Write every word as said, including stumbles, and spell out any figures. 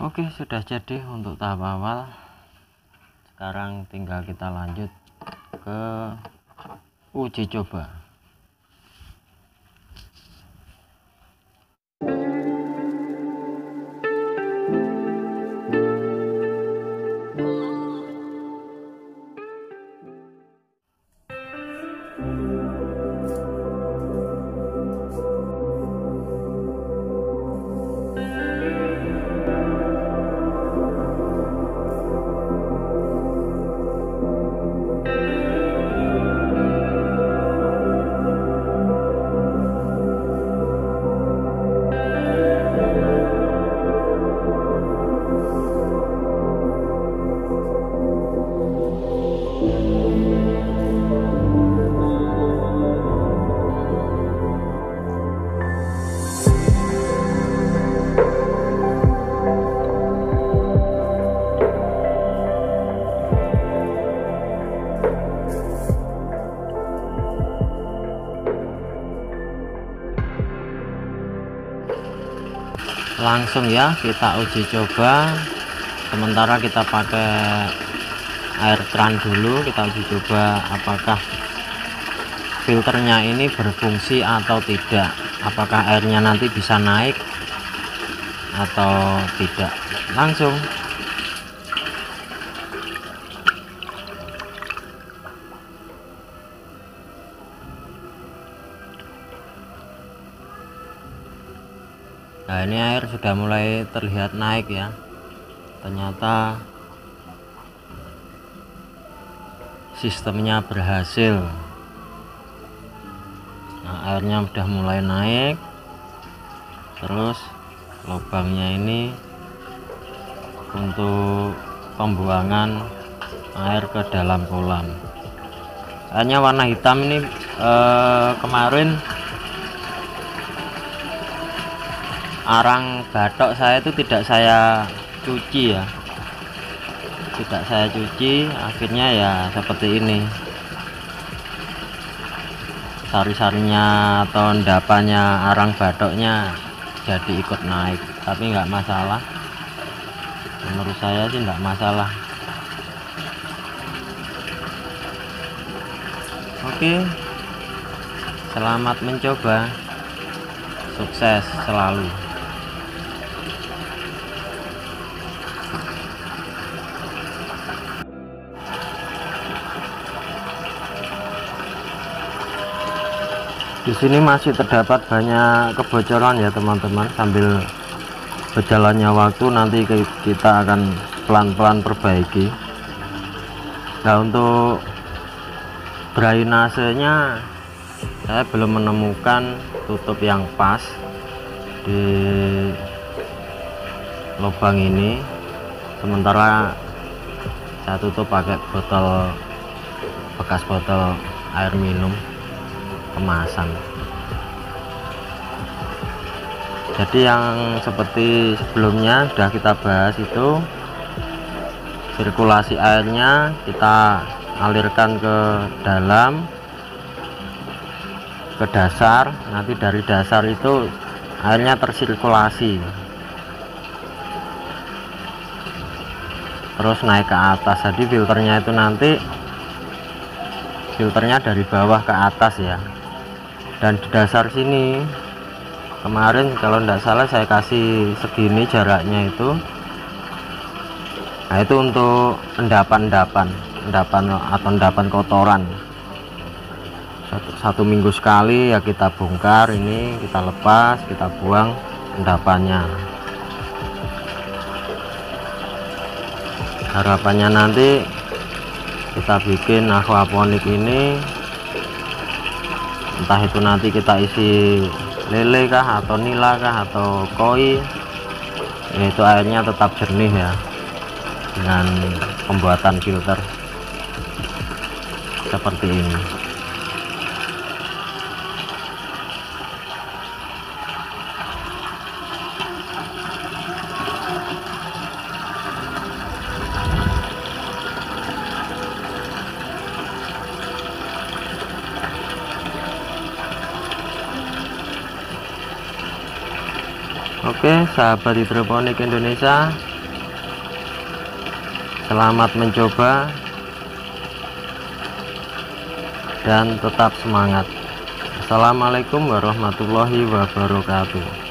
Oke, sudah jadi untuk tahap awal. Sekarang tinggal kita lanjut ke uji coba. Langsung ya kita uji coba, sementara kita pakai air keran dulu. Kita uji coba apakah filternya ini berfungsi atau tidak, apakah airnya nanti bisa naik atau tidak. Langsung nah, ini air sudah mulai terlihat naik ya. Ternyata sistemnya berhasil. Nah, airnya sudah mulai naik. Terus lubangnya ini untuk pembuangan air ke dalam kolam. Airnya warna hitam ini eh, kemarin arang batok saya itu tidak saya cuci ya, tidak saya cuci, akhirnya ya seperti ini, sari-sarinya atau endapannya arang batoknya jadi ikut naik. Tapi nggak masalah, menurut saya sih nggak masalah. Oke, selamat mencoba, sukses selalu. Di sini masih terdapat banyak kebocoran ya teman-teman. Sambil berjalannya waktu nanti kita akan pelan-pelan perbaiki. Nah, untuk drainasenya saya belum menemukan tutup yang pas di lubang ini. Sementara saya tutup pakai botol, bekas botol air minum kemasan. Jadi yang seperti sebelumnya sudah kita bahas itu, sirkulasi airnya kita alirkan ke dalam, ke dasar. Nanti dari dasar itu airnya tersirkulasi terus naik ke atas. Jadi filternya itu nanti filternya dari bawah ke atas ya. Dan di dasar sini kemarin kalau tidak salah saya kasih segini jaraknya itu. Nah, itu untuk endapan-endapan endapan atau endapan kotoran. Satu, satu minggu sekali ya kita bongkar ini, kita lepas, kita buang endapannya. Harapannya nanti kita bikin aquaponik ini, entah itu nanti kita isi lele kah atau nila kah atau koi, itu airnya tetap jernih ya dengan pembuatan filter seperti ini. Oke sahabat hidroponik Indonesia, selamat mencoba dan tetap semangat. Assalamualaikum warahmatullahi wabarakatuh.